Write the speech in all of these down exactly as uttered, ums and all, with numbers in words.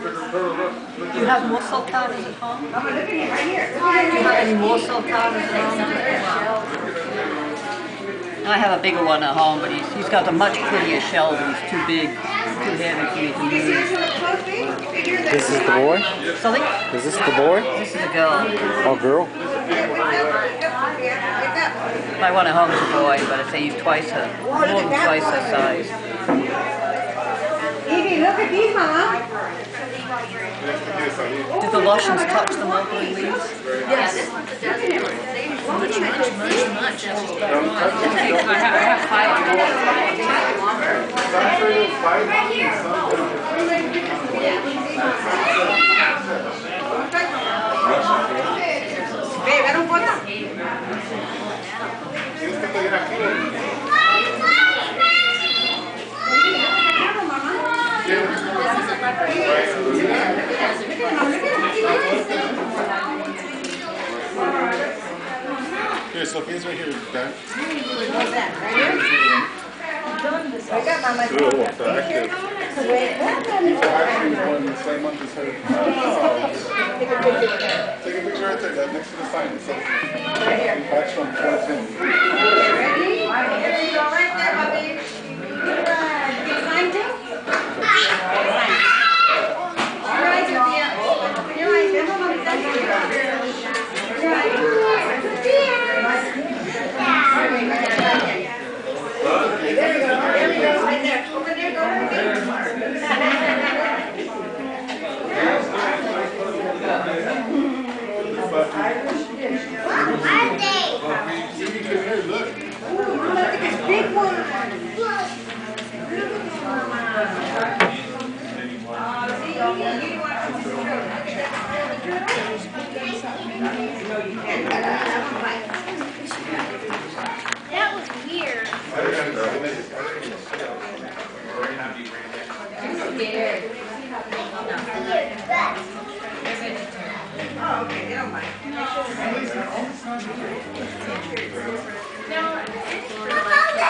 Do you have more salt powders at home? I'm going to look at it right here. Do you have any more salt powders at home? I have a bigger one at home, but he's, he's got a much prettier shell, but he's too big, too heavy for me to move. This is the boy? Something? Is this the boy? This is a girl. Oh, girl? My one at home is a boy, but I say he's twice her, more than twice her size. Evie, look at these, Mama. Do the lotions touch the mulberry leaves? Yes. Much, much, much, much. I have five. Right here. Babe, I don't want that. This is a leopard. Here, Sophie, it's right here. Okay. I got my mic. Cool, it's active. It's actually one the same month as her. Take a picture. Take a picture right there, that next to the sign. It says, patch on twenty ten. Ready? Here you go, right there, Bobby. Get signed too? That was weird. I'm scared. Oh, okay, they don't mind. No.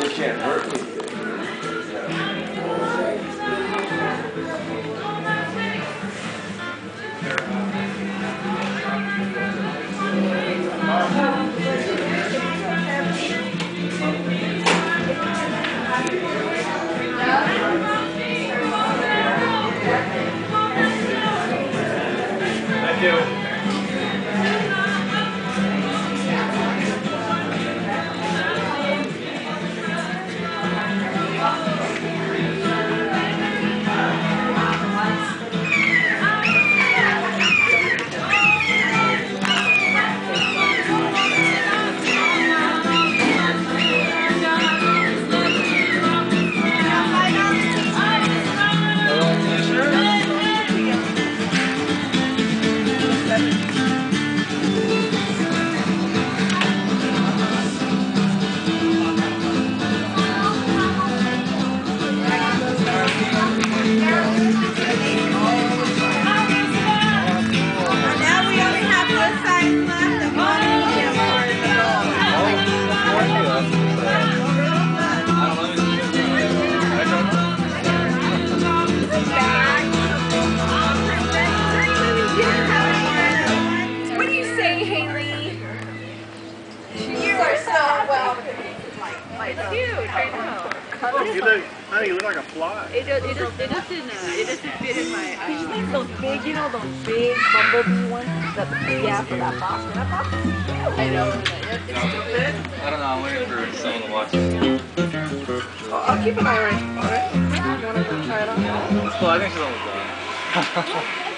They can't hurt me. It does, it does, it doesn't, uh, it doesn't fit in my, uh, you like those big, you know, those big bumblebee ones, that the big apple, that box, that box is cute. I know, it's stupid. I don't know, I'm waiting for someone to watch it. Well, I'll keep an eye on it, alright? You want to try it on? Well, I think she's almost done.